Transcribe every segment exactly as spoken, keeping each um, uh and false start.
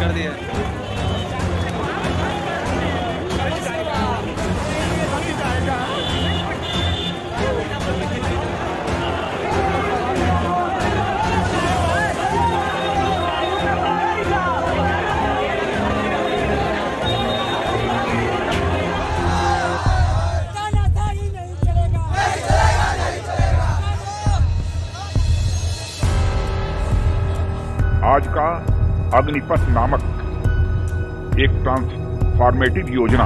बंद कर दिया है। आज का अग्निपथ नामक एक ट्रांसफॉर्मेटिव योजना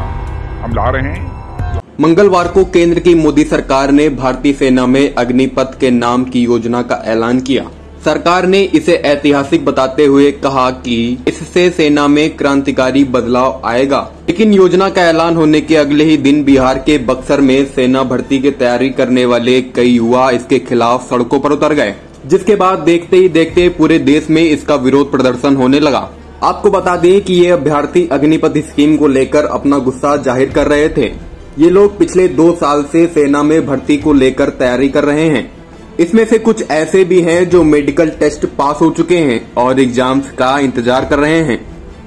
हम ला रहे हैं। मंगलवार को केंद्र की मोदी सरकार ने भारतीय सेना में अग्निपथ के नाम की योजना का ऐलान किया। सरकार ने इसे ऐतिहासिक बताते हुए कहा कि इससे सेना में क्रांतिकारी बदलाव आएगा, लेकिन योजना का ऐलान होने के अगले ही दिन बिहार के बक्सर में सेना भर्ती की तैयारी करने वाले कई युवा इसके खिलाफ सड़कों पर उतर गए, जिसके बाद देखते ही देखते पूरे देश में इसका विरोध प्रदर्शन होने लगा। आपको बता दें कि ये अभ्यर्थी अग्निपथ स्कीम को लेकर अपना गुस्सा जाहिर कर रहे थे। ये लोग पिछले दो साल से सेना में भर्ती को लेकर तैयारी कर रहे हैं। इसमें से कुछ ऐसे भी हैं जो मेडिकल टेस्ट पास हो चुके हैं और एग्जाम्स का इंतजार कर रहे हैं।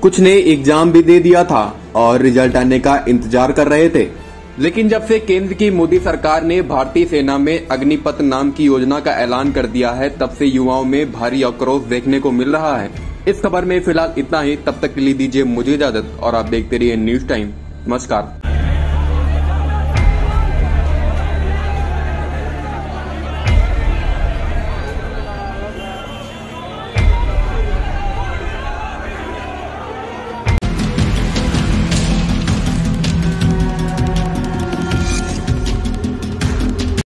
कुछ ने एग्जाम भी दे दिया था और रिजल्ट आने का इंतजार कर रहे थे। लेकिन जब से केंद्र की मोदी सरकार ने भारतीय सेना में अग्निपथ नाम की योजना का ऐलान कर दिया है, तब से युवाओं में भारी आक्रोश देखने को मिल रहा है। इस खबर में फिलहाल इतना ही। तब तक के लिए दीजिए मुझे इजाजत और आप देखते रहिए न्यूज़ टाइम। नमस्कार।